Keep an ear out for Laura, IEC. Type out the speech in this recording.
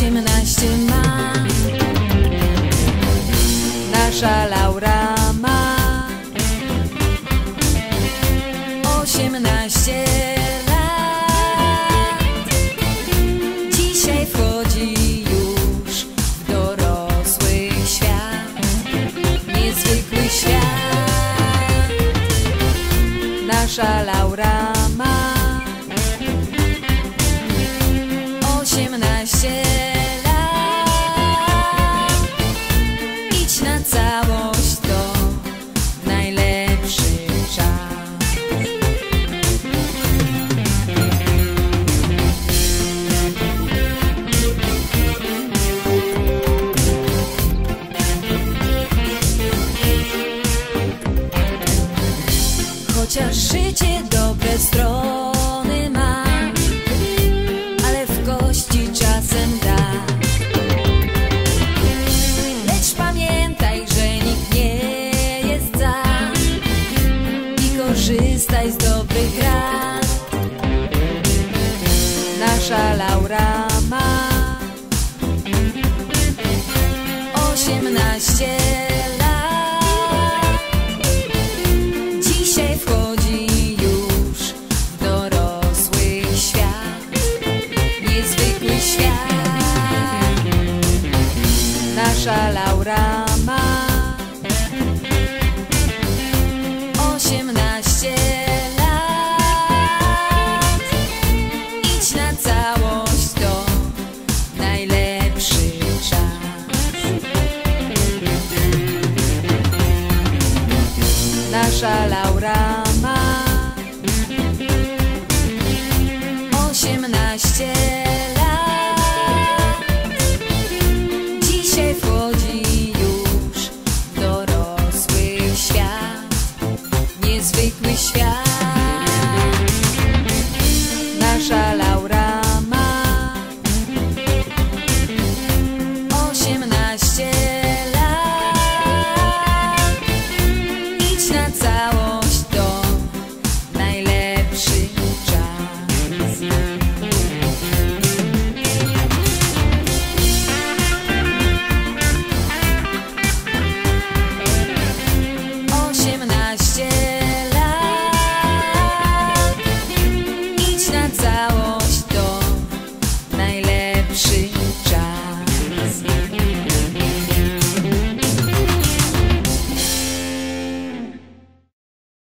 18 ma. Nasza Laura ma 18 lat. Dzisiaj wchodzi już w dorosły świat, niezwykły świat. Nasza Laura ma 18 lat. Idź na całość, to najlepszy czas. Chociaż życie dobre strony ma, czasem da. Lecz pamiętaj, że nikt nie jest za i korzystaj z dobrych rad. Nasza Laura ma 18 lat. Dzisiaj wchodzi już w dorosły świat, niezwykły świat. Nasza Laura ma 18 lat. Idź na całość, to najlepszy czas. Nasza Laura